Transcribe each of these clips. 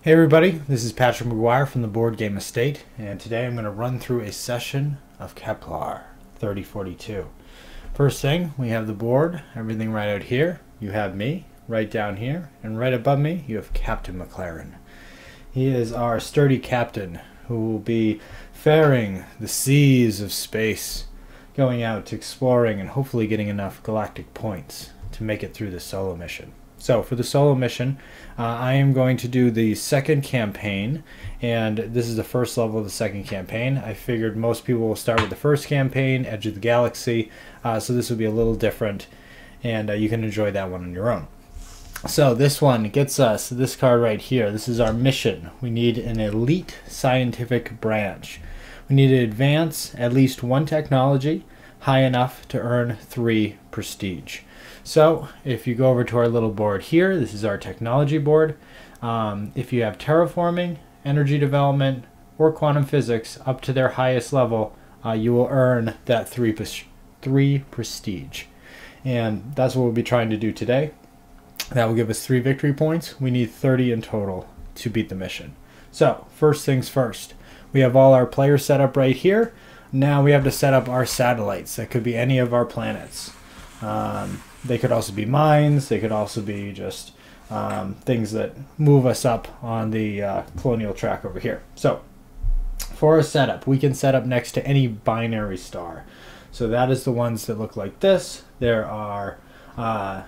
Hey everybody, this is Patrick McGuire from the Board Game Estate, and today I'm going to run through a session of Kepler 3042. First thing, we have the board, everything right out here. You have me, right down here, and right above me you have Captain McLaren. He is our sturdy captain who will be faring the seas of space, going out, exploring, and hopefully getting enough galactic points to make it through the solo mission. So for the solo mission, I am going to do the second campaign, and this is the first level of the second campaign. I figured most people will start with the first campaign, Edge of the Galaxy, so this will be a little different, and you can enjoy that one on your own. So this one gets us this card right here. This is our mission. We need an elite scientific branch. We need to advance at least one technology high enough to earn 3 prestige. So if you go over to our little board here, this is our technology board. If you have terraforming, energy development, or quantum physics up to their highest level, you will earn that 3 prestige. And that's what we'll be trying to do today. That will give us 3 victory points. We need 30 in total to beat the mission. So first things first, we have all our players set up right here. Now we have to set up our satellites. That could be any of our planets. They could also be mines. They could also be just things that move us up on the colonial track over here. So for our setup, we can set up next to any binary star. So that is the ones that look like this. There are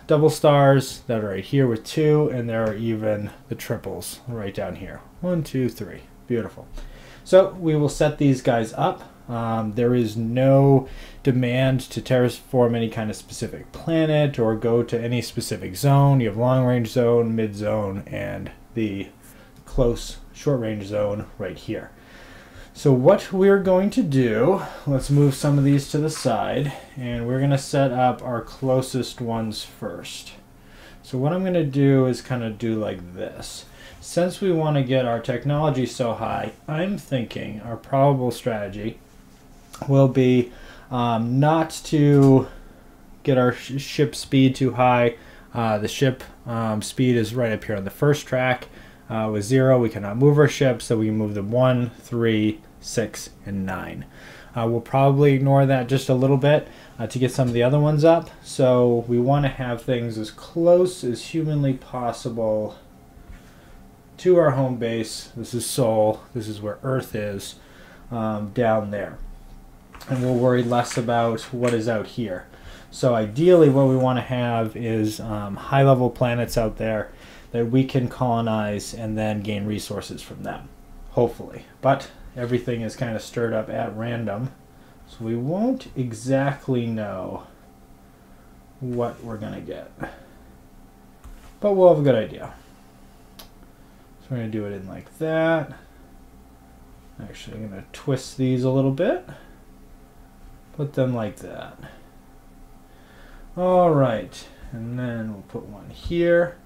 double stars that are right here with 2, and there are even the triples right down here. 1, 2, 3. Beautiful. So we will set these guys up. There is no demand to terraform any kind of specific planet or go to any specific zone. You have long range zone, mid zone, and the close short range zone right here. So what we're going to do, let's move some of these to the side, and we're going to set up our closest ones first. So what I'm going to do is kind of do like this. Since we want to get our technology so high, I'm thinking our probable strategy will be not to get our ship speed too high. The ship speed is right up here on the first track. With 0, we cannot move our ship, so we can move them 1, 3, 6, and 9. We'll probably ignore that just a little bit to get some of the other ones up. So we want to have things as close as humanly possible to our home base. This is Sol. This is where Earth is, down there. And we'll worry less about what is out here. So ideally what we want to have is high-level planets out there that we can colonize and then gain resources from them, hopefully. But everything is kind of stirred up at random, so we won't exactly know what we're going to get. But we'll have a good idea. So we're going to do it in like that. Actually, I'm going to twist these a little bit. Put them like that. All right, and then we'll put one here.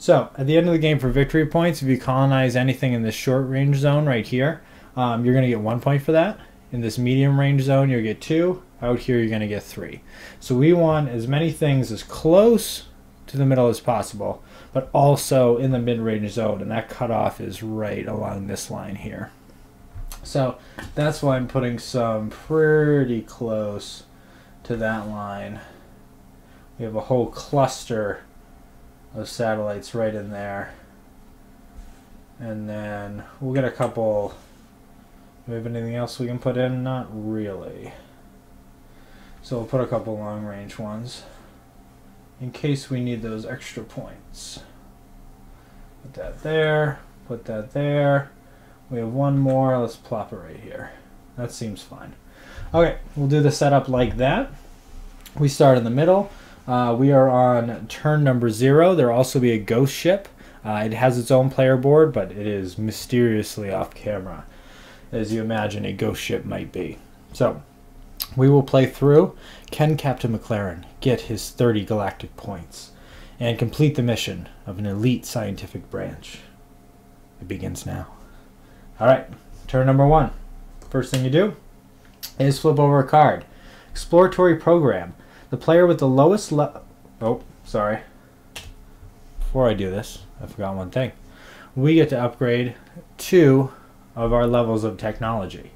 So at the end of the game for victory points, if you colonize anything in this short range zone right here, you're going to get 1 point for that. In this medium range zone, you'll get 2. Out here, you're going to get 3. So we want as many things as close to the middle as possible, but also in the mid-range zone, and that cutoff is right along this line here. So that's why I'm putting some pretty close to that line. We have a whole cluster of satellites right in there. And then we'll get a couple. Do we have anything else we can put in? Not really. So we'll put a couple long range ones in case we need those extra points. Put that there. Put that there. We have one more. Let's plop it right here. That seems fine. Okay, we'll do the setup like that. We start in the middle. We are on turn number 0. There will also be a ghost ship. It has its own player board, but it is mysteriously off camera, as you imagine a ghost ship might be. So we will play through. Can Captain McLaren get his 30 galactic points and complete the mission of an elite scientific branch? It begins now. All right, turn number 1. First thing you do is flip over a card. Exploratory program. The player with the lowest level... Oh, sorry. Before I do this, I forgot one thing. we get to upgrade 2 of our levels of technology.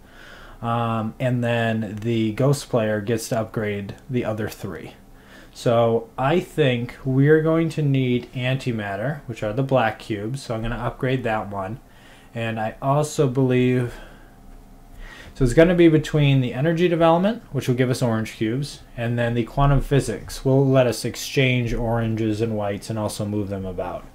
And then the ghost player gets to upgrade the other 3. So I think we're going to need antimatter, which are the black cubes, so I'm going to upgrade that one. And I also believe, so it's going to be between the energy development, which will give us orange cubes, and then the quantum physics will let us exchange oranges and whites and also move them about.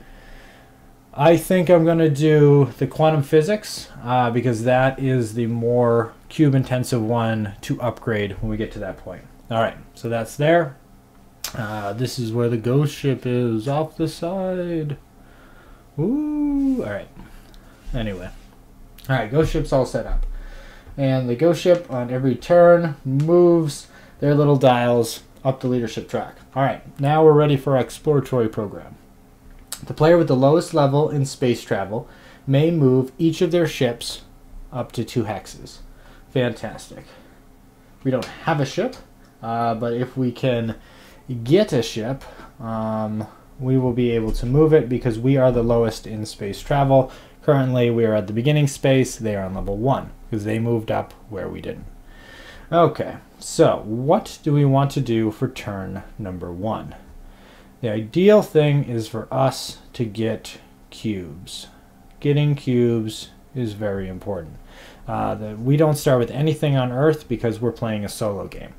I think I'm going to do the quantum physics because that is the more cube intensive one to upgrade when we get to that point. Alright, so that's there. This is where the ghost ship is off the side. Ooh, alright. Anyway. Alright, ghost ship's all set up. And the ghost ship on every turn moves their little dials up the leadership track. Alright, now we're ready for our exploratory program. The player with the lowest level in space travel may move each of their ships up to 2 hexes. Fantastic. We don't have a ship, but if we can get a ship, we will be able to move it because we are the lowest in space travel. Currently, we are at the beginning space. They are on level 1 because they moved up where we didn't. Okay, so what do we want to do for turn number 1? The ideal thing is for us to get cubes. Getting cubes is very important. We don't start with anything on Earth because we're playing a solo game.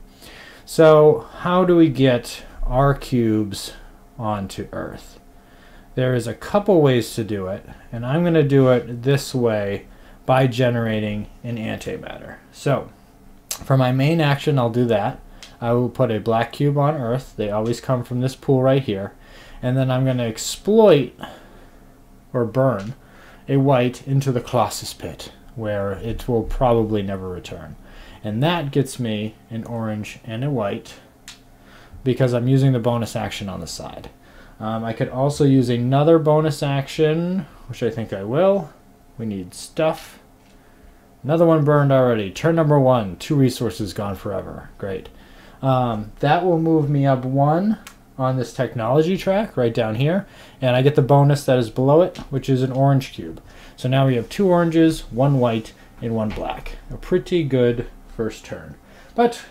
So how do we get our cubes onto Earth? There is a couple ways to do it, and I'm going to do it this way by generating an antimatter. So for my main action, I'll do that. I will put a black cube on Earth. They always come from this pool right here. And then I'm going to exploit or burn a white into the Colossus Pit, where it will probably never return. And that gets me an orange and a white because I'm using the bonus action on the side. I could also use another bonus action, which I think I will. We need stuff. Another one burned already. Turn number 1, 2 resources gone forever. Great. That will move me up 1 on this technology track right down here, and I get the bonus that is below it, which is an orange cube. So now we have 2 oranges, 1 white, and 1 black. A pretty good first turn. But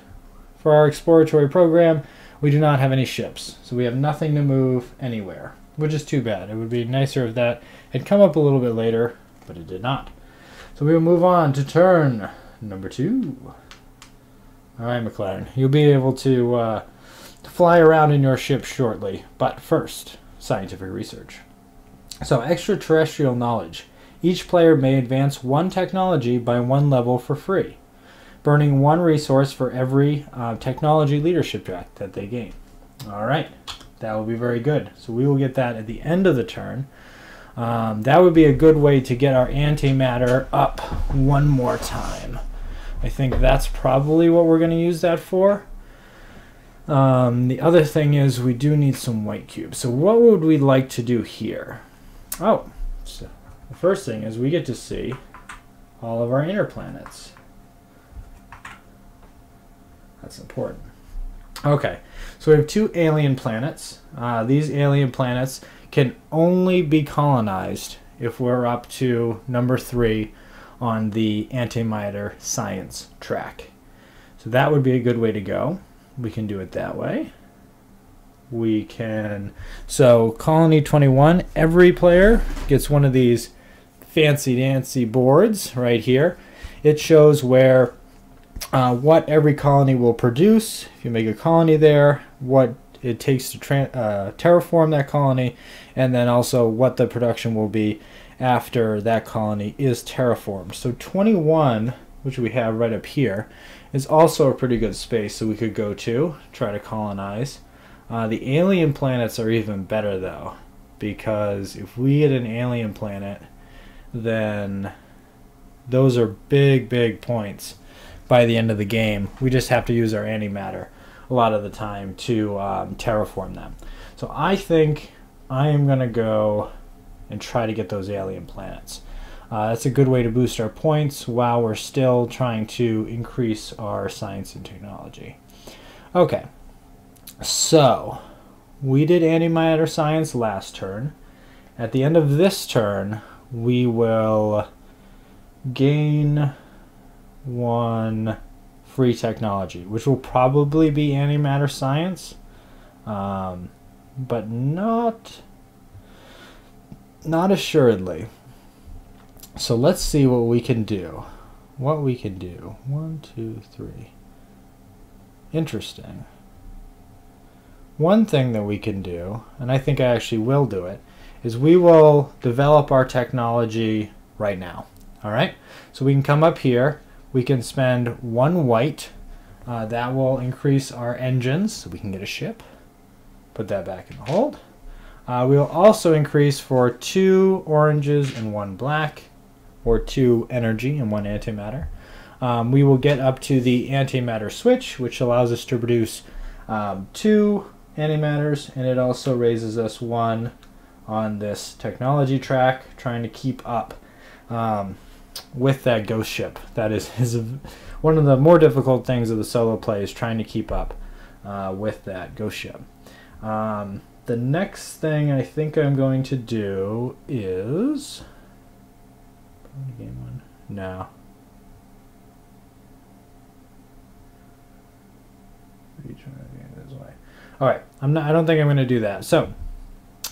for our exploratory program, we do not have any ships, so we have nothing to move anywhere, which is too bad. It would be nicer if that had come up a little bit later, but it did not. So we will move on to turn number 2. All right, McLaren, you'll be able to fly around in your ship shortly, but first, scientific research. So extraterrestrial knowledge. Each player may advance 1 technology by 1 level for free, burning 1 resource for every technology leadership track that they gain. All right, that will be very good. So we will get that at the end of the turn. That would be a good way to get our antimatter up 1 more time. I think that's probably what we're going to use that for. The other thing is we do need some white cubes. So what would we like to do here? Oh, so the first thing is we get to see all of our inner planets. That's important. Okay, so we have 2 alien planets. These alien planets can only be colonized if we're up to number 3 on the antimatter science track. So that would be a good way to go. We can do it that way. We can, so Colony 21, every player gets one of these fancy dancy boards right here. It shows where what every colony will produce. If you make a colony there, what it takes to terraform that colony, and then also what the production will be after that colony is terraformed. So 21, which we have right up here, is also a pretty good space, so we could go to try to colonize. The alien planets are even better though, because if we get an alien planet, then those are big points by the end of the game. We just have to use our antimatter a lot of the time to terraform them. So I think I am going to go and try to get those alien planets. That's a good way to boost our points while we're still trying to increase our science and technology. Okay, so we did antimatter science last turn. At the end of this turn, we will gain one free technology, which will probably be antimatter science, but not assuredly. So let's see what we can do. 1, 2, 3. Interesting. One thing that we can do, and I think I actually will do it, is we will develop our technology right now. All right, so we can come up here, we can spend one white, that will increase our engines so we can get a ship. Put that back in the hold. We'll also increase for 2 oranges and 1 black, or 2 energy and 1 antimatter. We will get up to the antimatter switch, which allows us to produce 2 antimatters, and it also raises us 1 on this technology track, trying to keep up with that ghost ship. That is one of the more difficult things of the solo play, is trying to keep up with that ghost ship. The next thing I think I'm going to do is... No. All right, I don't think I'm going to do that. So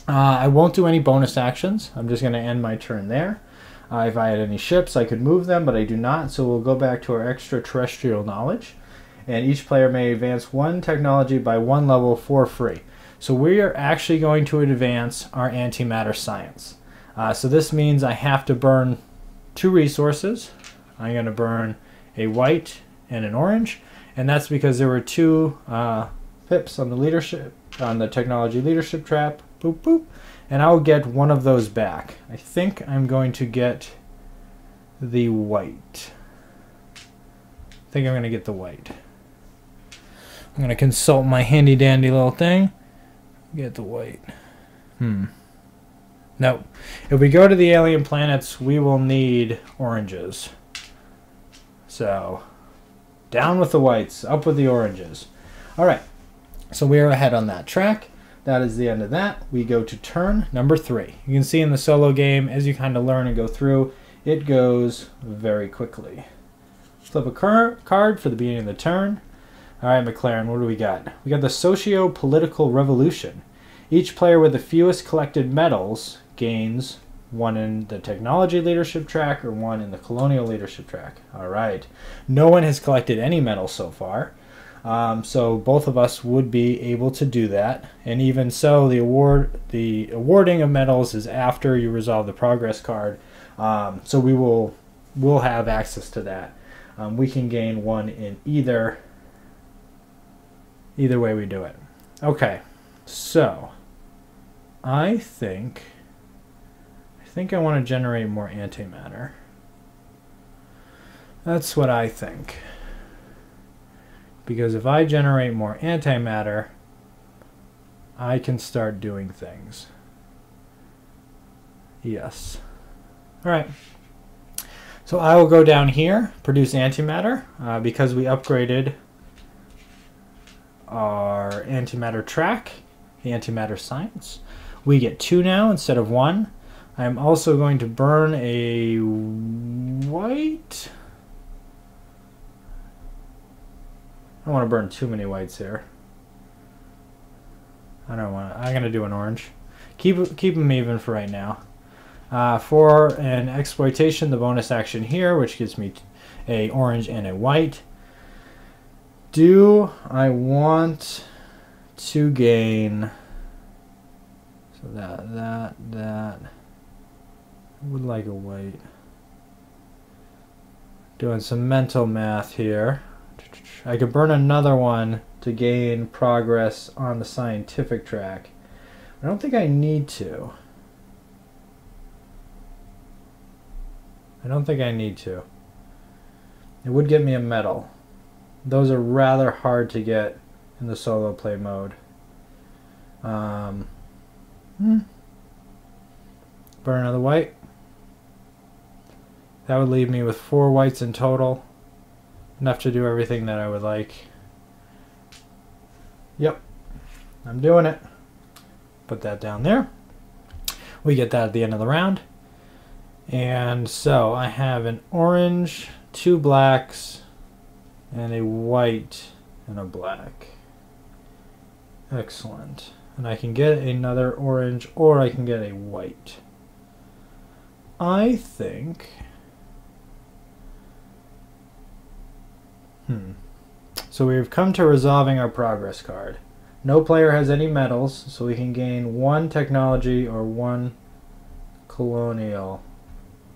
I won't do any bonus actions. I'm just going to end my turn there. If I had any ships, I could move them, but I do not. So we'll go back to our extraterrestrial knowledge. And each player may advance 1 technology by 1 level for free. So we are actually going to advance our antimatter science. So this means I have to burn 2 resources. I'm going to burn a white and an orange. And that's because there were 2... pips on the leadership, on the technology leadership trap, boop boop, and I'll get 1 of those back. I think I'm going to get the white. I think I'm going to get the white. I'm going to consult my handy dandy little thing. Get the white. Nope. If we go to the alien planets, we will need oranges. So, down with the whites, up with the oranges. All right. So we are ahead on that track. That is the end of that. We go to turn number 3. You can see in the solo game, as you kind of learn and go through, it goes very quickly. Flip a card for the beginning of the turn. All right, McLaren, what do we got? We got the socio-political revolution. Each player with the fewest collected medals gains 1 in the technology leadership track or 1 in the colonial leadership track. All right. No one has collected any medals so far. So both of us would be able to do that, and even so, the awarding of medals is after you resolve the progress card. So we'll have access to that. We can gain 1 in either way we do it. Okay, so I think I want to generate more antimatter. That's what I think. Because if I generate more antimatter, I can start doing things. Yes. All right. So I will go down here, produce antimatter, because we upgraded our antimatter track, the antimatter science. We get 2 now instead of 1. I'm also going to burn a white... I don't want to burn too many whites here. I don't want to. I'm going to do an orange. Keep them even for right now. For an exploitation, the bonus action here, which gives me a orange and a white. Do I want to gain... So that. I would like a white. Doing some mental math here. I could burn another one to gain progress on the scientific track. I don't think I need to. I don't think I need to. It would give me a medal. Those are rather hard to get in the solo play mode. Burn another white. That would leave me with 4 whites in total. Enough to do everything that I would like. Yep, I'm doing it. Put that down there. We get that at the end of the round. And so I have an orange, two blacks, and a white and a black. Excellent. And I can get another orange, or I can get a white. I think... So we've come to resolving our progress card. No player has any medals, so we can gain one technology or one colonial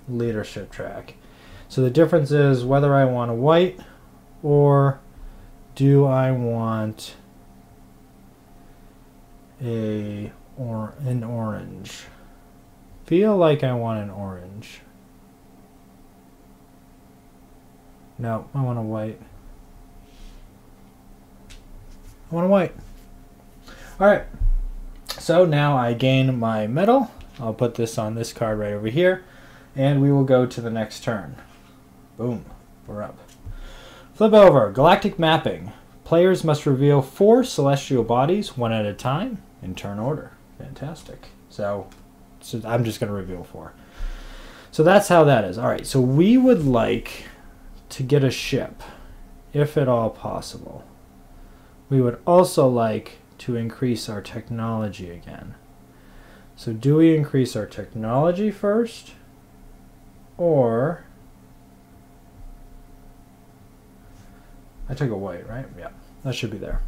leadership track. So the difference is whether I want a white or do I want an orange. Feel like I want an orange. No, I want a white. I want a white. Alright, so now I gain my medal. I'll put this on this card right over here, and we will go to the next turn. Boom, we're up. Flip over, galactic mapping. Players must reveal 4 celestial bodies, one at a time, in turn order. Fantastic. So I'm just going to reveal 4. So that's how that is. Alright, so we would like to get a ship, if at all possible. We would also like to increase our technology again. So do we increase our technology first? Or... I took a white, right? Yeah, that should be there.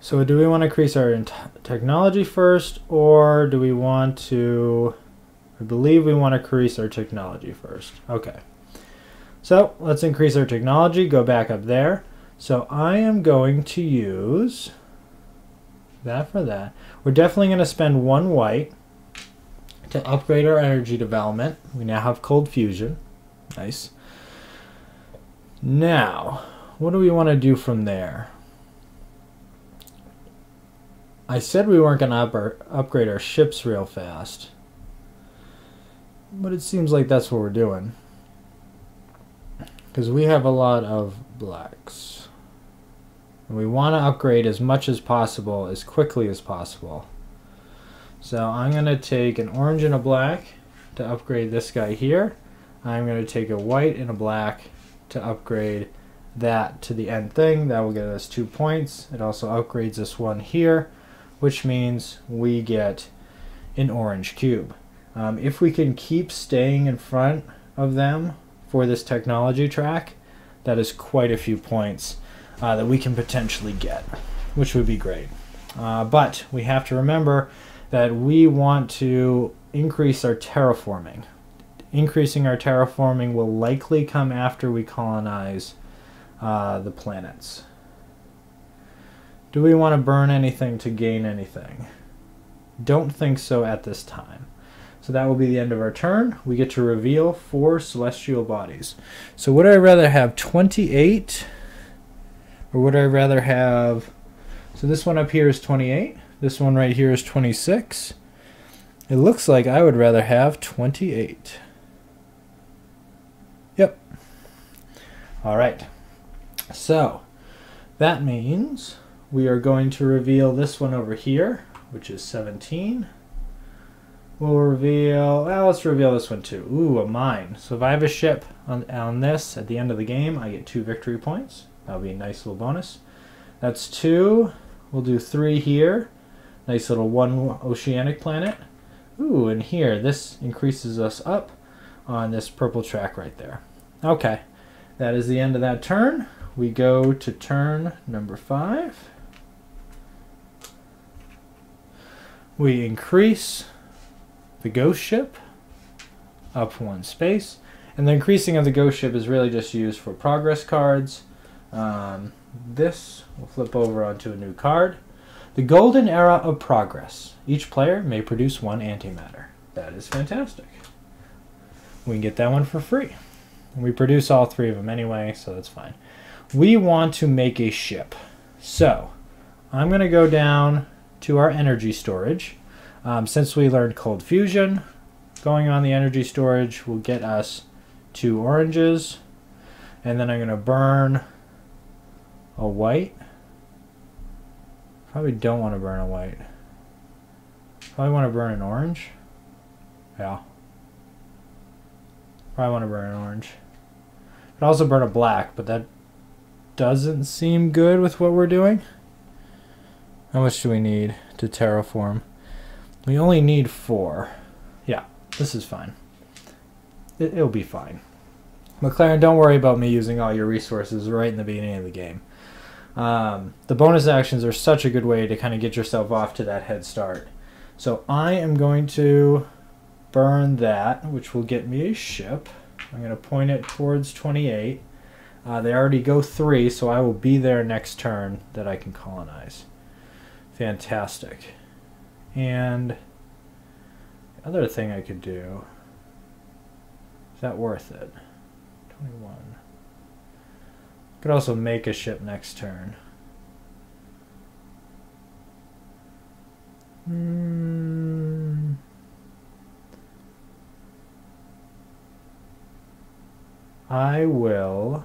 So do we want to increase our technology first? Or do we want to... I believe we want to increase our technology first. Okay. So let's increase our technology. Go back up there. So I am going to use that for that. We're definitely going to spend one white to upgrade our energy development. We now have cold fusion. Nice. Now, what do we want to do from there? I said we weren't going to upgrade our ships real fast, but it seems like that's what we're doing. Because we have a lot of blacks. And we want to upgrade as much as possible, as quickly as possible. So I'm going to take an orange and a black to upgrade this guy here. I'm going to take a white and a black to upgrade that to the end thing. That will get us 2 points. It also upgrades this one here, which means we get an orange cube. If we can keep staying in front of them for this technology track, that is quite a few points that we can potentially get, which would be great. But we have to remember that we want to increase our terraforming. Increasing our terraforming will likely come after we colonize the planets. Do we want to burn anything to gain anything? Don't think so at this time. So that will be the end of our turn. We get to reveal 4 celestial bodies. So would I rather have 28? Or would I rather have... So this one up here is 28. This one right here is 26. It looks like I would rather have 28. Yep. Alright. So that means we are going to reveal this one over here, which is 17. We'll reveal, well, let's reveal this one too. Ooh, a mine. So if I have a ship on this at the end of the game, I get 2 victory points. That'll be a nice little bonus. That's 2. We'll do 3 here. Nice little 1 oceanic planet. Ooh, and here, this increases us up on this purple track right there. Okay, that is the end of that turn. We go to turn number 5. We increase the ghost ship up 1 space, and the increasing of the ghost ship is really just used for progress cards. This will flip over onto a new card. The golden era of progress. Each player may produce 1 antimatter. That is fantastic. We can get that one for free. And we produce all 3 of them anyway, so that's fine. We want to make a ship. So I'm going to go down to our energy storage. Since we learned cold fusion, going on the energy storage will get us 2 oranges, and then I'm going to burn a white. Probably don't want to burn a white. Probably want to burn an orange. Yeah, Probably want to burn an orange. Could also burn a black, but that doesn't seem good with what we're doing. How much do we need to terraform? We only need 4. Yeah, this is fine. It'll be fine. McLaren, don't worry about me using all your resources right in the beginning of the game. The bonus actions are such a good way to kind of get yourself off to that head start. So I am going to burn that, which will get me a ship. I'm going to point it towards 28. They already go 3, so I will be there next turn that I can colonize. Fantastic. And the other thing I could do, is that worth it? 21. Could also make a ship next turn. I will.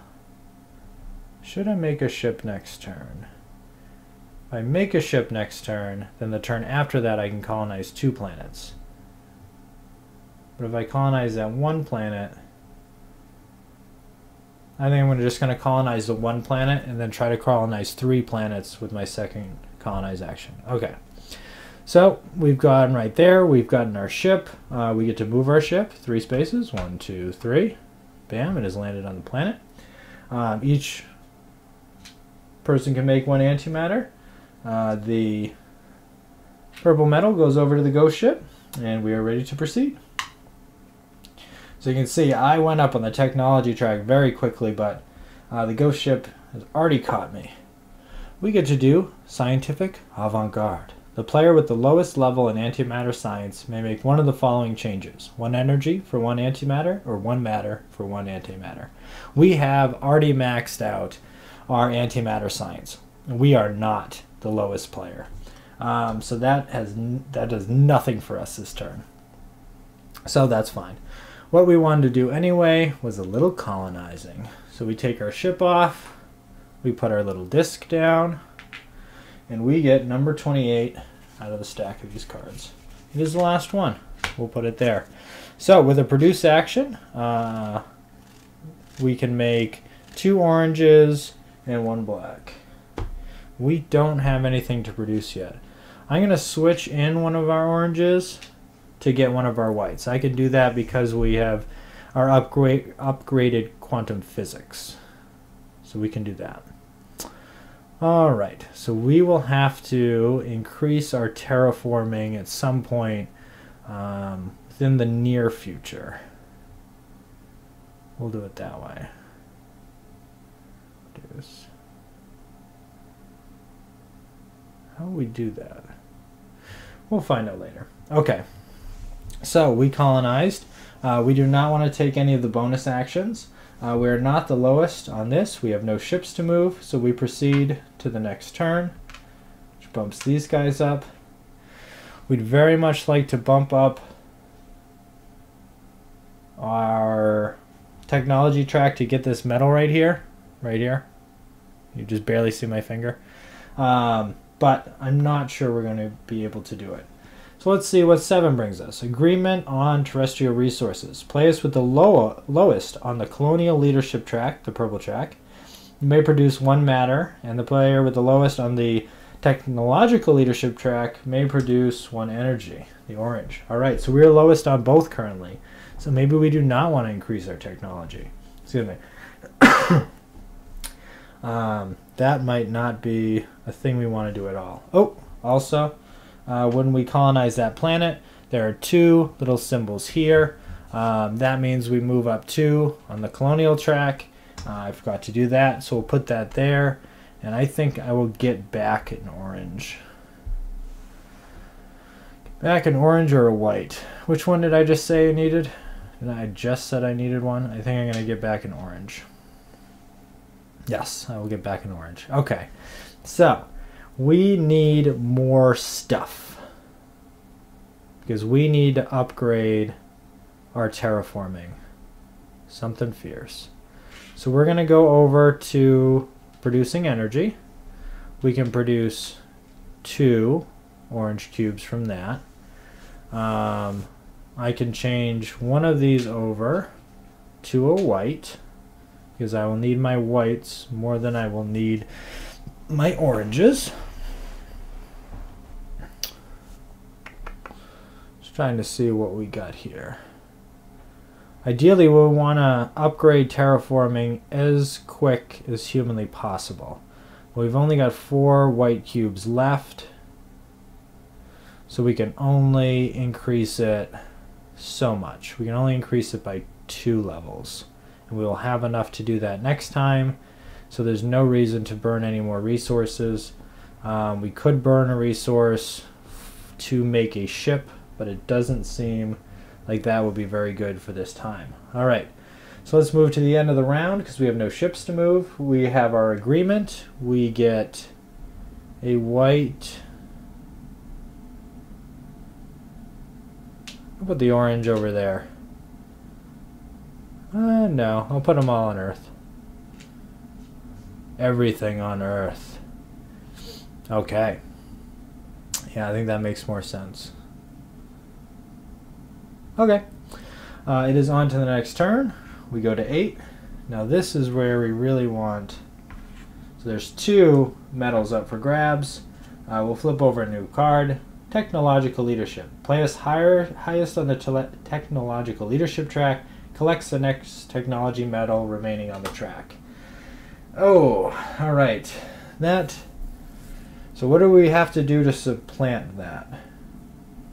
Should I make a ship next turn? If I make a ship next turn, then the turn after that I can colonize 2 planets. But if I colonize that 1 planet, I think I'm just going to colonize the 1 planet and then try to colonize 3 planets with my second colonize action. Okay. So we've gone right there. We've gotten our ship. We get to move our ship 3 spaces. 1, 2, 3. Bam. It has landed on the planet. Each person can make 1 antimatter. The purple metal goes over to the ghost ship and we are ready to proceed. So you can see I went up on the technology track very quickly, but the ghost ship has already caught me. We get to do scientific avant-garde. The player with the lowest level in antimatter science may make one of the following changes. 1 energy for 1 antimatter, or 1 matter for 1 antimatter. We have already maxed out our antimatter science. We are not the lowest player. So that does nothing for us this turn. So that's fine. What we wanted to do anyway was a little colonizing. So we take our ship off, we put our little disc down, and we get number 28 out of the stack of these cards. It is the last one. We'll put it there. So with a produce action, we can make 2 oranges and 1 black. We don't have anything to produce yet. I'm going to switch in 1 of our oranges to get 1 of our whites. I can do that because we have our upgraded quantum physics. So we can do that. Alright, so we will have to increase our terraforming at some point within the near future. We'll do it that way. How do we do that? We'll find out later. Okay. So we colonized. We do not want to take any of the bonus actions. We're not the lowest on this. We have no ships to move, so we proceed to the next turn, which bumps these guys up. We'd very much like to bump up our technology track to get this metal right here. Right here. You just barely see my finger. But I'm not sure we're going to be able to do it. So let's see what 7 brings us. Agreement on terrestrial resources. Players with the lowest on the colonial leadership track, the purple track, may produce 1 matter, and the player with the lowest on the technological leadership track may produce 1 energy, the orange. Alright, so we're lowest on both currently. So maybe we do not want to increase our technology. Excuse me. That might not be a thing we want to do at all. Oh, also, when we colonize that planet, there are 2 little symbols here. That means we move up 2 on the colonial track. I forgot to do that, so we'll put that there. And I think I will get back an orange. Back an orange or a white. Which one did I just say I needed? And I just said I needed one. I think I'm going to get back an orange. Yes, I will get back an orange. Okay, so we need more stuff because we need to upgrade our terraforming. Something fierce. So we're going to go over to producing energy. We can produce 2 orange cubes from that. I can change 1 of these over to a white, because I will need my whites more than I will need my oranges. Just trying to see what we got here. Ideally, we'll want to upgrade terraforming as quick as humanly possible. We've only got 4 white cubes left, so we can only increase it so much. We can only increase it by 2 levels, and we will have enough to do that next time, so there's no reason to burn any more resources. We could burn a resource to make a ship, but it doesn't seem like that would be very good for this time. All right, so let's move to the end of the round because we have no ships to move. We have our agreement. We get a white. I'll put the orange over there. No, I'll put them all on Earth. Everything on Earth. Okay. Yeah, I think that makes more sense. Okay. It is on to the next turn. We go to 8. Now this is where we really want... So there's 2 medals up for grabs. We'll flip over a new card. Technological Leadership. Play us highest on the Technological Leadership track. Collects the next technology medal remaining on the track. Oh, all right. That... So what do we have to do to supplant that?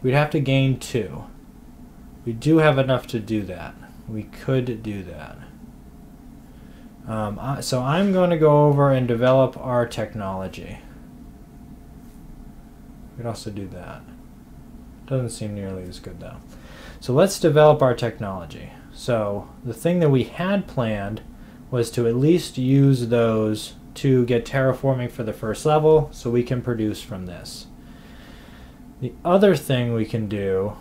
We'd have to gain 2. We do have enough to do that. We could do that. So I'm going to go over and develop our technology. We could also do that. Doesn't seem nearly as good though. So let's develop our technology. So the thing that we had planned was to at least use those to get terraforming for the first level so we can produce from this. The other thing we can do,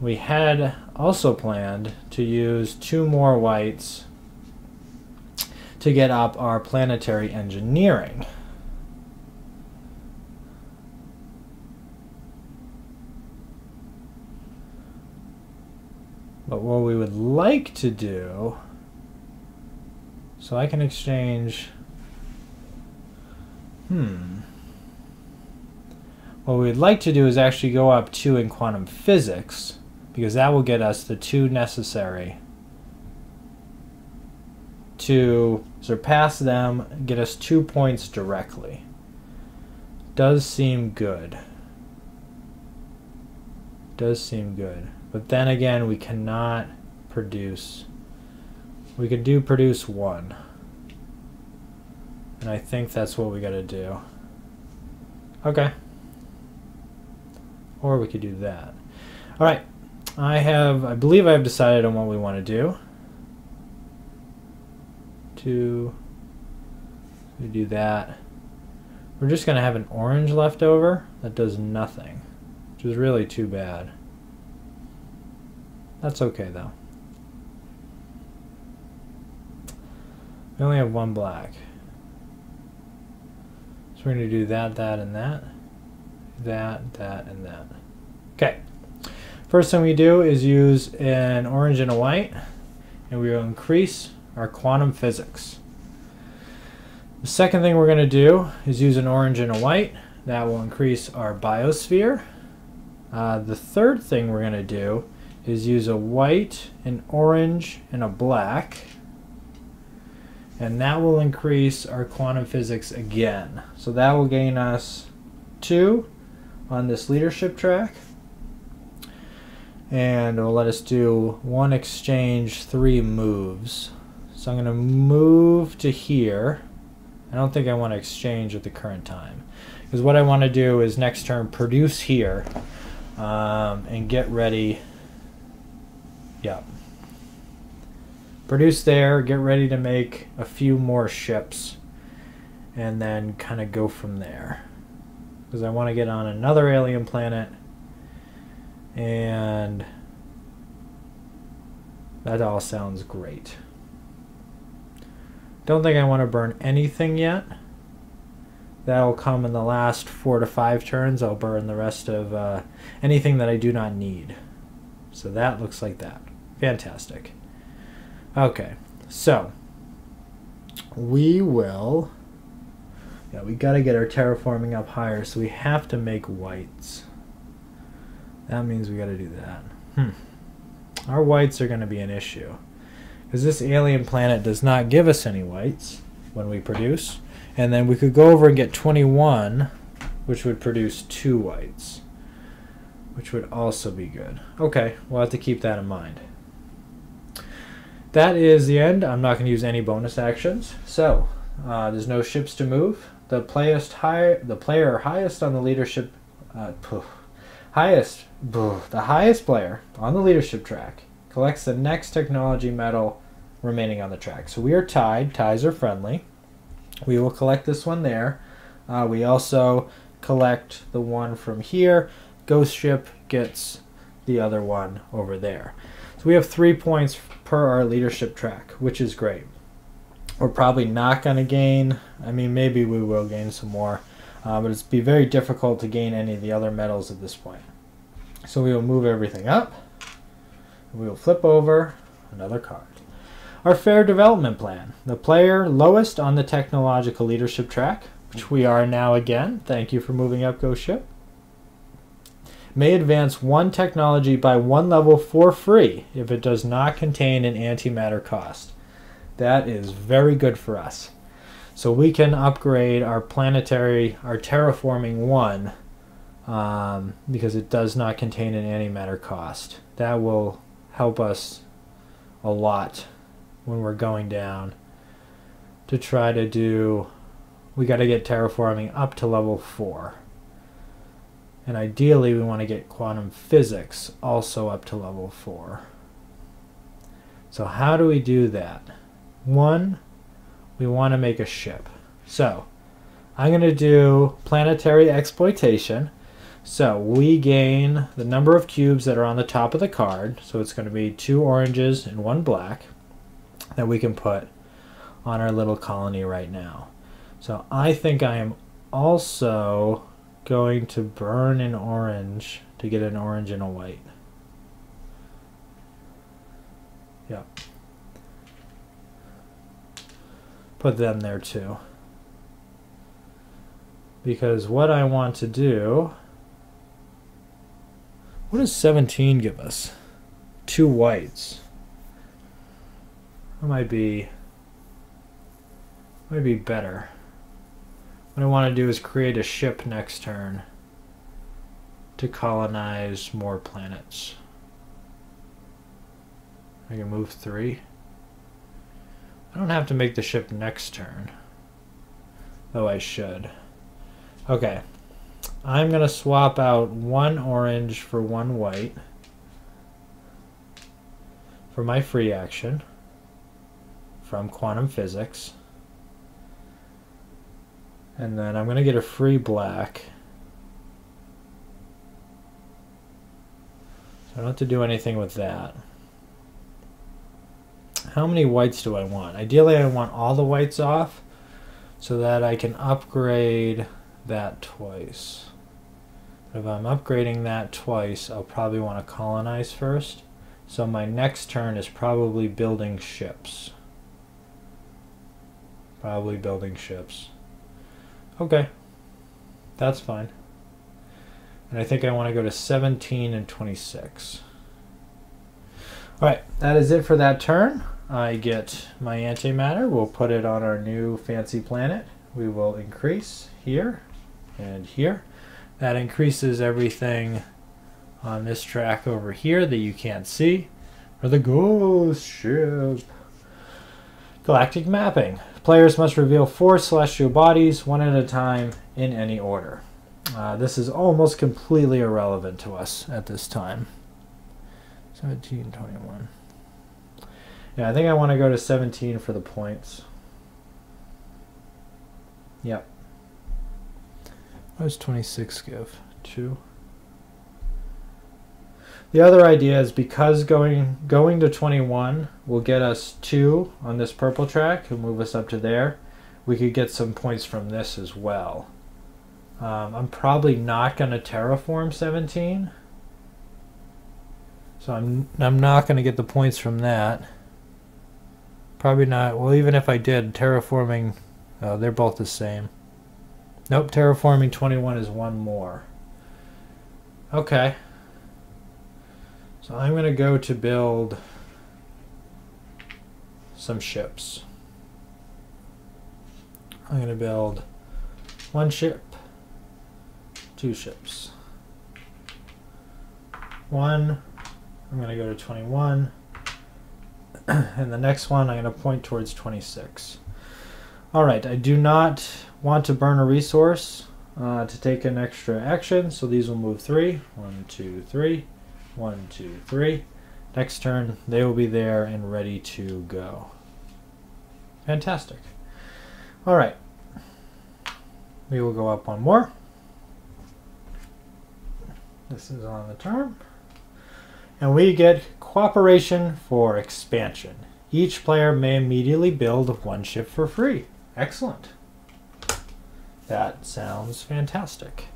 we had also planned to use 2 more whites to get up our planetary engineering. But what we would like to do, so I can exchange, what we would like to do is actually go up 2 in quantum physics, because that will get us the 2 necessary to surpass them, get us 2 points directly. Does seem good. Does seem good. But then again, we cannot produce. We could do produce 1. And I think that's what we gotta do. Okay. Or we could do that. All right. I believe I have decided on what we want to do. We do that. We're just going to have an orange left over that does nothing, which is really too bad. That's okay though. We only have 1 black. So we're going to do that, that, and that. That, that, and that. Okay. First thing we do is use an orange and a white, and we will increase our quantum physics. The second thing we're going to do is use an orange and a white. That will increase our biosphere. The third thing we're going to do is use a white, an orange, and a black. And that will increase our quantum physics again. So that will gain us 2 on this leadership track. And it'll let us do 1 exchange, 3 moves. So I'm going to move to here. I don't think I want to exchange at the current time, because what I want to do is next turn produce here and get ready. Yep. Produce there, get ready to make a few more ships, and then kind of go from there, because I want to get on another alien planet. And that all sounds great. Don't think I want to burn anything yet. That'll come in the last 4 to 5 turns. I'll burn the rest of anything that I do not need. So that looks like that. Fantastic. Okay, so we will, yeah, we gotta get our terraforming up higher, so we have to make whites. That means we gotta do that. Our whites are gonna be an issue, because this alien planet does not give us any whites when we produce, and then we could go over and get 21, which would produce 2 whites, which would also be good. Okay, we'll have to keep that in mind. That is the end. I'm not going to use any bonus actions, so there's no ships to move. The player highest on the leadership, the highest player on the leadership track collects the next technology medal remaining on the track. So we are tied. Ties are friendly. We will collect this one there. We also collect the one from here. Ghost ship gets the other one over there. So we have 3 points per our leadership track, which is great. We're probably not going to gain, I mean, maybe we will gain some more, but it's be very difficult to gain any of the other medals at this point. So we will move everything up. We will flip over another card. Our fair development plan. The player lowest on the technological leadership track, which we are now again, thank you for moving up, Ghost Ship, may advance 1 technology by 1 level for free if it does not contain an antimatter cost. That is very good for us. So we can upgrade our planetary, our terraforming one, because it does not contain an antimatter cost. That will help us a lot when we're going down to try to do, we got to get terraforming up to level 4. And ideally we want to get quantum physics also up to level 4. So how do we do that? 1, we want to make a ship. So I'm going to do planetary exploitation. So we gain the number of cubes that are on the top of the card. So it's going to be 2 oranges and 1 black that we can put on our little colony right now. So I think I am also going to burn an orange to get an orange and a white. Yep. Put them there too. Because what I want to do, what does 17 give us? 2 whites. That might be better. What I want to do is create a ship next turn to colonize more planets. I can move 3. I don't have to make the ship next turn, though I should. Okay, I'm going to swap out 1 orange for 1 white for my free action from quantum physics. And then I'm going to get a free black. So I don't have to do anything with that. How many whites do I want? Ideally I want all the whites off so that I can upgrade that twice. But if I'm upgrading that twice, I'll probably want to colonize first. So my next turn is probably building ships. Probably building ships. Okay, that's fine. And I think I want to go to 17 and 26. All right, that is it for that turn. I get my antimatter. We'll put it on our new fancy planet. We will increase here and here. That increases everything on this track over here that you can't see for the ghost ship. Galactic mapping. Players must reveal 4 celestial bodies, 1 at a time, in any order. This is almost completely irrelevant to us at this time. 17, 21. Yeah, I think I want to go to 17 for the points. Yep. What does 26 give? 2. The other idea is because going to 21 will get us 2 on this purple track and move us up to there, we could get some points from this as well. I'm probably not going to terraform 17, so I'm not going to get the points from that. Probably not. Well, even if I did, terraforming, they're both the same. Nope, terraforming 21 is one more. Okay. So I'm going to go to build some ships. I'm going to build one ship, two ships. One, I'm going to go to 21. And the next one, I'm going to point towards 26. All right, I do not want to burn a resource to take an extra action, so these will move 3. 1, 2, 3. 1, 2, 3. Next turn, they will be there and ready to go. Fantastic. All right. We will go up one more. This is on the turn. And we get cooperation for expansion. Each player may immediately build one ship for free. Excellent. That sounds fantastic.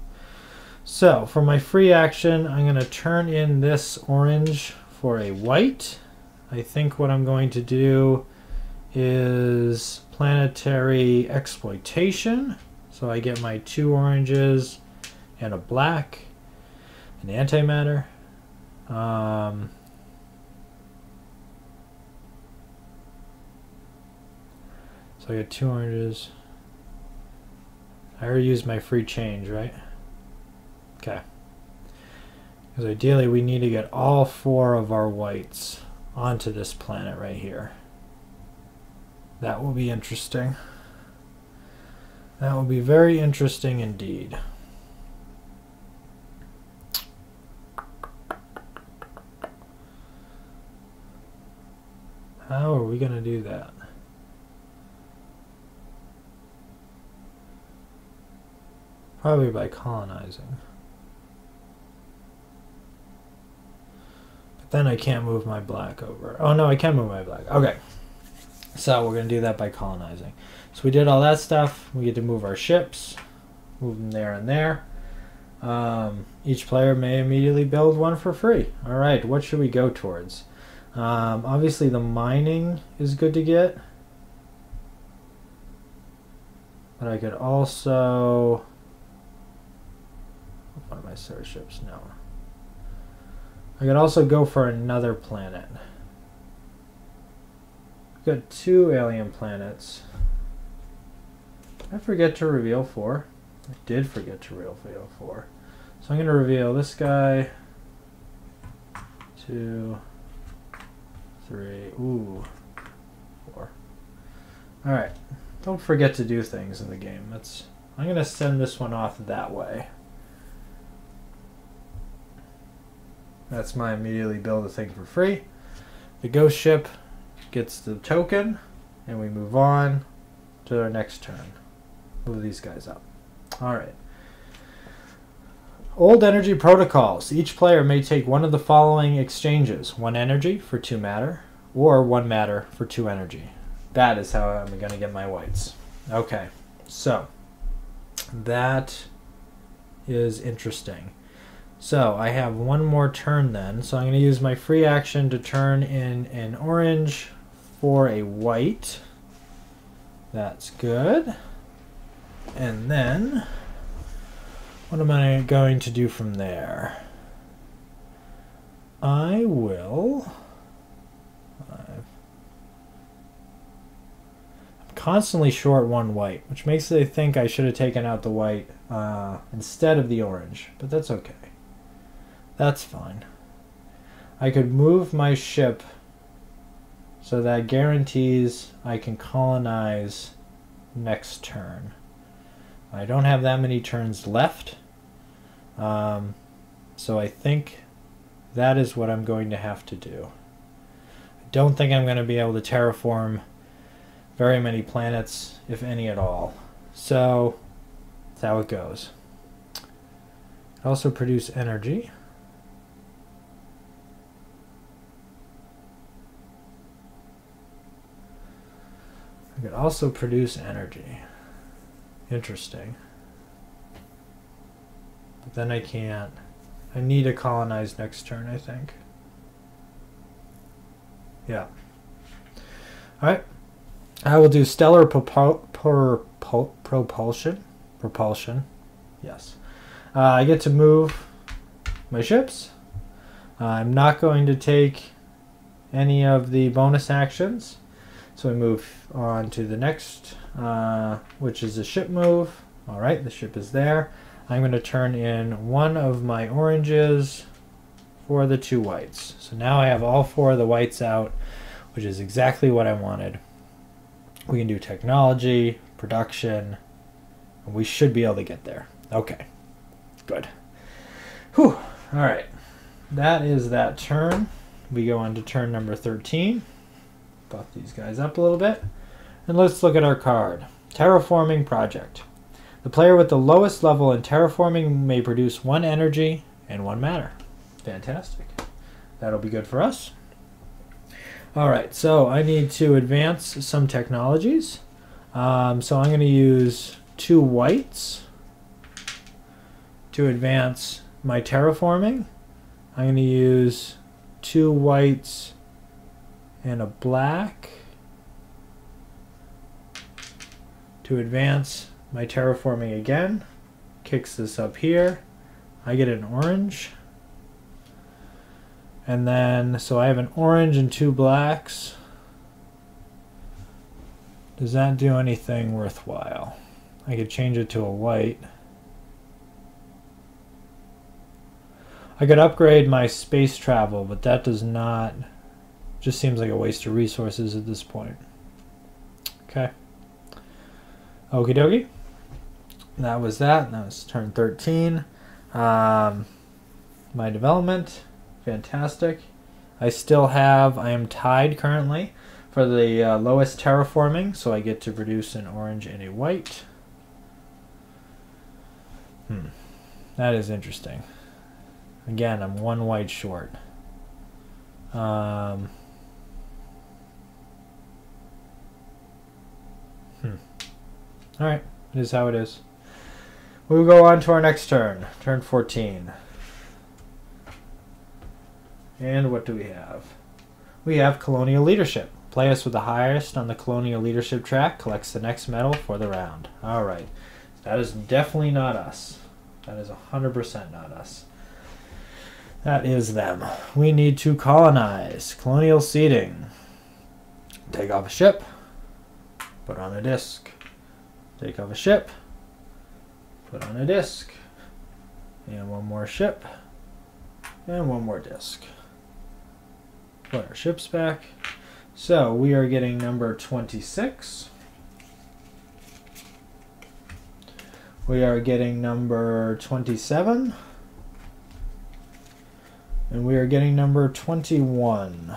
So, for my free action, I'm going to turn in this orange for a white. I think what I'm going to do is planetary exploitation. So I get my 2 oranges and a black, an antimatter. So I get 2 oranges. I already used my free change, right? Okay. Because ideally we need to get all 4 of our whites onto this planet right here. That will be interesting. That will be very interesting indeed. How are we going to do that? Probably by colonizing. But then I can't move my black over. Oh no, I can move my black. Okay. So we're going to do that by colonizing. So we did all that stuff. We get to move our ships, move them there and there. Each player may immediately build one for free. All right, what should we go towards? Obviously the mining is good to get. But I could also... One of my star ships, no. I could also go for another planet. Got 2 alien planets. I forget to reveal 4. I did forget to reveal 4. So I'm going to reveal this guy. 2, 3, ooh, 4. Alright, don't forget to do things in the game. That's, I'm going to send this one off that way. That's my immediately build a thing for free. The ghost ship gets the token, and we move on to our next turn. Move these guys up. All right. Old energy protocols. Each player may take one of the following exchanges. 1 energy for 2 matter, or 1 matter for 2 energy. That is how I'm going to get my whites. Okay, so that is interesting. So I have one more turn then. So I'm going to use my free action to turn in an orange for a white. That's good. And then what am I going to do from there? I will... I'm constantly short 1 white, which makes me think I should have taken out the white instead of the orange, but that's okay. That's fine. I could move my ship. So that guarantees I can colonize next turn. I don't have that many turns left. So I think that is what I'm going to have to do. I don't think I'm going to be able to terraform very many planets, if any at all. So that's how it goes. I also produce energy. Could also produce energy. Interesting. But then I can't. I need to colonize next turn, I think. Yeah. All right. I will do stellar propulsion. Propulsion. Yes. I get to move my ships. I'm not going to take any of the bonus actions. So we move on to the next, which is a ship move. All right, the ship is there. I'm going to turn in one of my oranges for the two whites. So now I have all four of the whites out, which is exactly what I wanted. We can do technology, production, and we should be able to get there. Okay, good. Whew, all right. That is that turn. We go on to turn number 13. Buff these guys up a little bit. And let's look at our card. Terraforming Project. The player with the lowest level in terraforming may produce one energy and one matter. Fantastic. That'll be good for us. All right, so I need to advance some technologies. So I'm going to use two whites to advance my terraforming. I'm going to use two whites and a black to advance my terraforming again. Kicks this up here. I get an orange. And then, so I have an orange and two blacks. Does that do anything worthwhile? I could change it to a white. I could upgrade my space travel, but that does not, just seems like a waste of resources at this point. Okay. Okie dokie. That was that. That was turn 13. My development, fantastic. I am tied currently for the lowest terraforming, so I get to produce an orange and a white. That is interesting. Again, I'm one white short. All right, it is how it is. We'll go on to our next turn, turn 14. And what do we have? We have Colonial Leadership. Play us with the highest on the Colonial Leadership track, collects the next medal for the round. All right, that is definitely not us. That is 100% not us. That is them. We need to colonize. Colonial seeding. Take off a ship. Put on a disc. Take off a ship. Put on a disc. And one more ship. And one more disc. Put our ships back. So we are getting number 26. We are getting number 27. And we are getting number 21.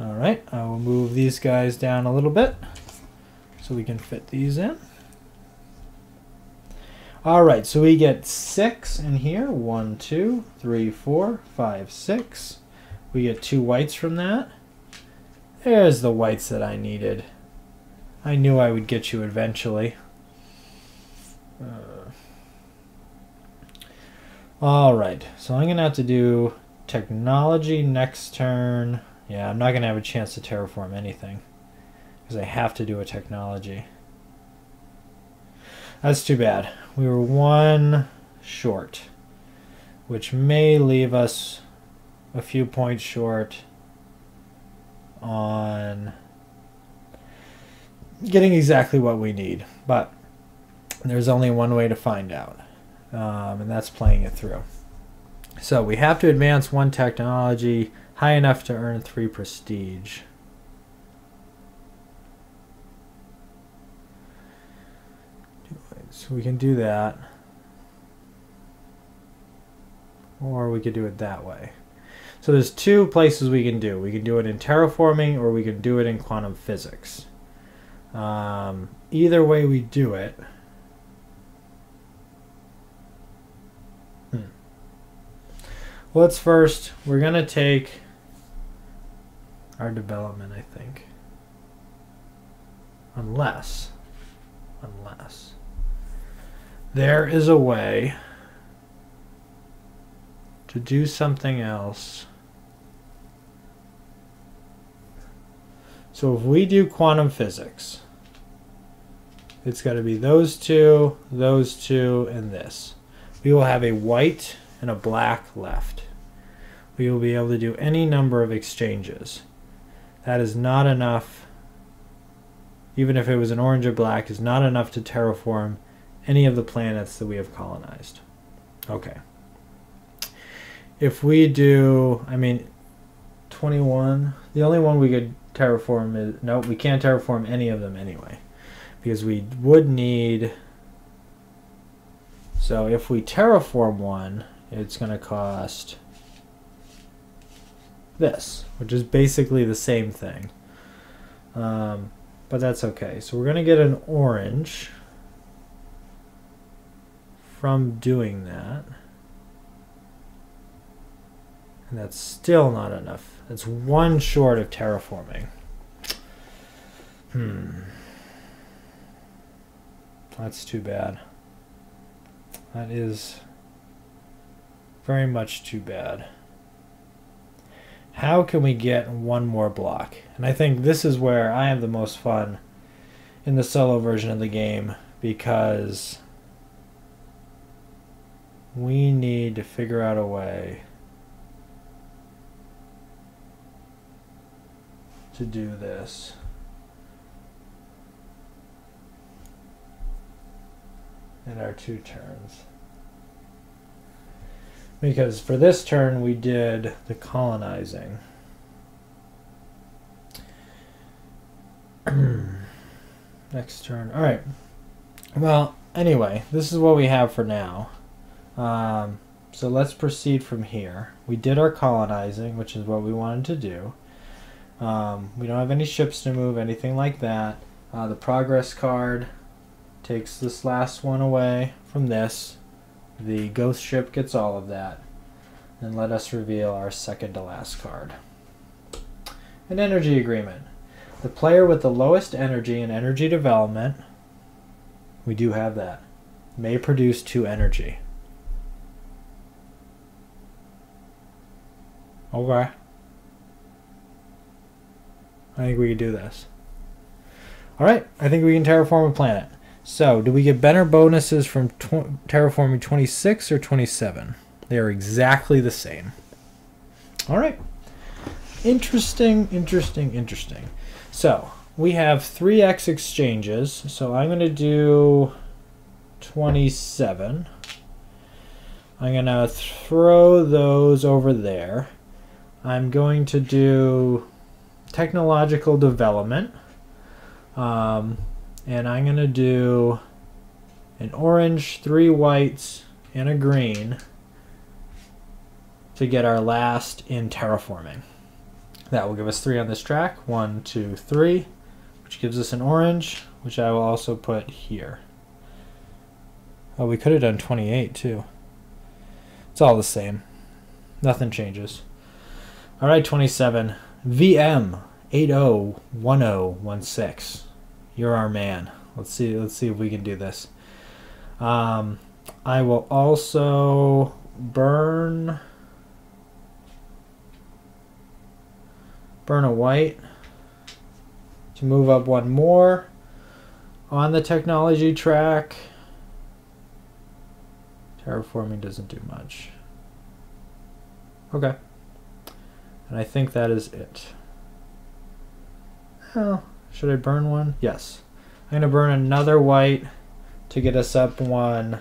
All right, I will move these guys down a little bit so we can fit these in. All right, so we get 6 in here. 1, 2, 3, 4, 5, 6. We get 2 whites from that. There's the whites that I needed. I knew I would get you eventually. All right, so I'm gonna have to do technology next turn. Yeah, I'm not gonna have a chance to terraform anything because I have to do a technology. That's too bad. We were one short, which may leave us a few points short on getting exactly what we need, but there's only one way to find out. And that's playing it through. So we have to advance one technology high enough to earn 3 prestige. So we can do that. Or we could do it that way. So there's two places we can do. We can do it in terraforming or we can do it in quantum physics. Either way we do it, let's first, we're going to take our development, I think. Unless there is a way to do something else So if we do quantum physics, it's got to be those two, and this. We will have a white and a black left. We will be able to do any number of exchanges. That is not enough, even if it was an orange or black, is not enough to terraform any of the planets that we have colonized. Okay. If we do, I mean, 21, the only one we could terraform is, no, we can't terraform any of them anyway, because we would need, so if we terraform one, it's going to cost this, which is basically the same thing. But that's okay. So we're going to get an orange from doing that. And that's still not enough. That's one short of terraforming. That's too bad. That is very much too bad. How can we get one more block? And I think this is where I have the most fun in the solo version of the game, because we need to figure out a way to do this. In our two turns. Because for this turn we did the colonizing. Next turn. Alright. Well, anyway, this is what we have for now. So let's proceed from here. We did our colonizing, which is what we wanted to do. We don't have any ships to move, anything like that. The progress card takes this last one away from this. The ghost ship gets all of that. And let us reveal our second to last card. An energy agreement. The player with the lowest energy in energy development, we do have that, may produce 2 energy. Okay. I think we can do this. Alright, I think we can terraform a planet. So, do we get better bonuses from terraforming 26 or 27? They are exactly the same. Alright. Interesting, interesting, interesting. So, we have 3x exchanges. So, I'm going to do 27. I'm going to throw those over there. I'm going to do technological development. And I'm going to do an orange, 3 whites, and a green to get our last in terraforming. That will give us 3 on this track. 1, 2, 3, which gives us an orange, which I will also put here. Oh, we could have done 28 too. It's all the same. Nothing changes. All right, 27. VM 801016. You're our man. Let's see if we can do this. I will also burn a white to move up one more on the technology track. Terraforming doesn't do much. Okay. And I think that is it. Oh. Should I burn one? Yes. I'm going to burn another white to get us up one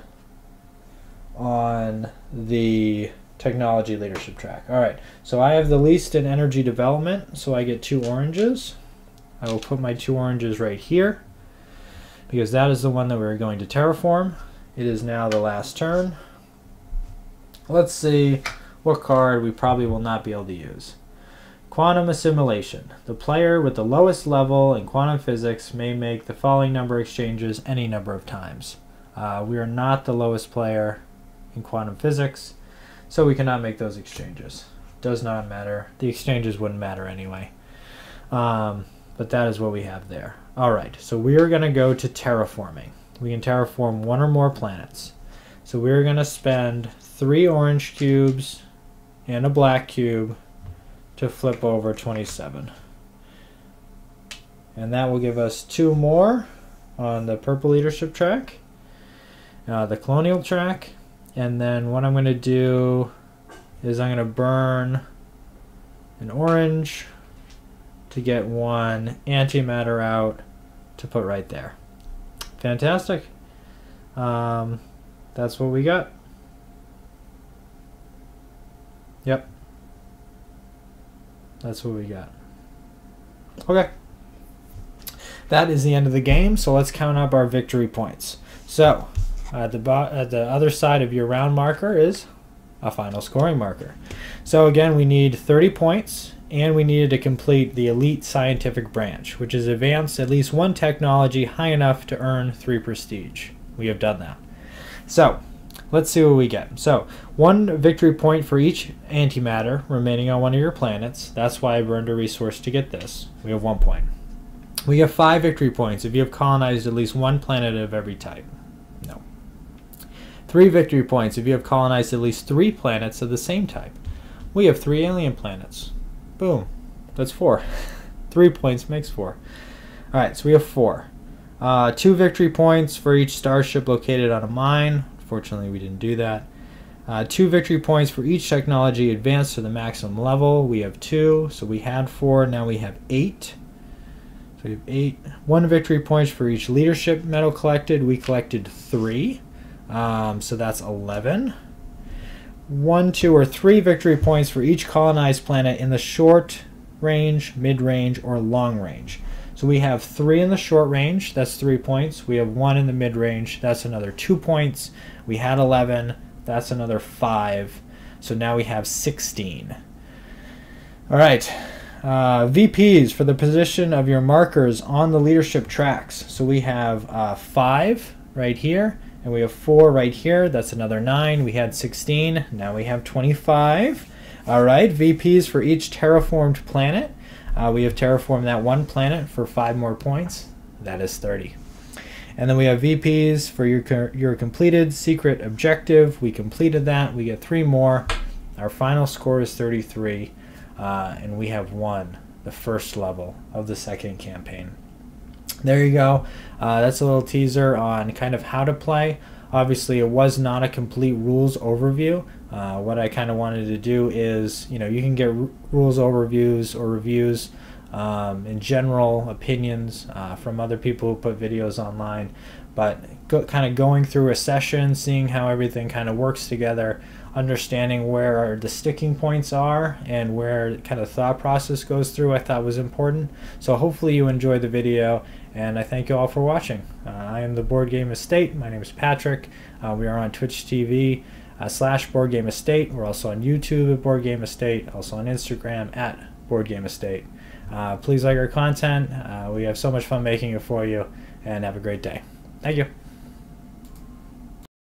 on the technology leadership track. Alright, so I have the least in energy development, so I get 2 oranges. I will put my 2 oranges right here, because that is the one that we're going to terraform. It is now the last turn. Let's see what card we probably will not be able to use. Quantum assimilation. The player with the lowest level in quantum physics may make the following number of exchanges any number of times. We are not the lowest player in quantum physics, so we cannot make those exchanges. Does not matter. The exchanges wouldn't matter anyway. But that is what we have there. Alright, so we are going to go to terraforming. We can terraform 1 or more planets. So we are going to spend 3 orange cubes and a black cube to flip over 27. And that will give us two more on the purple leadership track, the colonial track. And then what I'm going to do is I'm going to burn an orange to get one antimatter out to put right there. Fantastic. That's what we got. Yep. That's what we got. Okay. That is the end of the game, so let's count up our victory points. So, the other side of your round marker is a final scoring marker. So again, we need 30 points, and we needed to complete the elite scientific branch, which is advanced at least one technology high enough to earn 3 prestige. We have done that. So, let's see what we get. So, 1 victory point for each antimatter remaining on one of your planets. That's why I burned a resource to get this. We have 1 point. We have 5 victory points if you have colonized at least one planet of every type. No. 3 victory points if you have colonized at least 3 planets of the same type. We have 3 alien planets. Boom. That's 4. 3 points makes 4. Alright, so we have 4. 2 victory points for each starship located on a mine. Fortunately, we didn't do that. 2 victory points for each technology advanced to the maximum level. We have 2, so we had 4, now we have 8. So we have 8. 1 victory points for each leadership medal collected. We collected 3, so that's 11. 1, 2, or 3 victory points for each colonized planet in the short range, mid-range, or long range. So we have 3 in the short range, that's 3 points. We have 1 in the mid-range, that's another 2 points. We had 11, that's another 5. So now we have 16. All right, VPs for the position of your markers on the leadership tracks. So we have 5 right here, and we have 4 right here, that's another 9. We had 16, now we have 25. All right, VPs for each terraformed planet. We have terraformed that one planet for 5 more points. That is 30. And then we have VPs for your completed secret objective. We completed that. We get 3 more. Our final score is 33, and we have won the first level of the second campaign. There you go. That's a little teaser on kind of how to play. Obviously, it was not a complete rules overview. What I kind of wanted to do is, you know, you can get rules overviews or reviews in general, opinions from other people who put videos online. But kind of going through a session, seeing how everything kind of works together, understanding where the sticking points are and where kind of thought process goes through, I thought was important. So hopefully you enjoy the video, and I thank you all for watching. I am the Board Game Estate. My name is Patrick. We are on Twitch TV /Board Game Estate. We're also on YouTube at Board Game Estate, also on Instagram at Board Game Estate. Please like our content. We have so much fun making it for you, and have a great day. Thank you.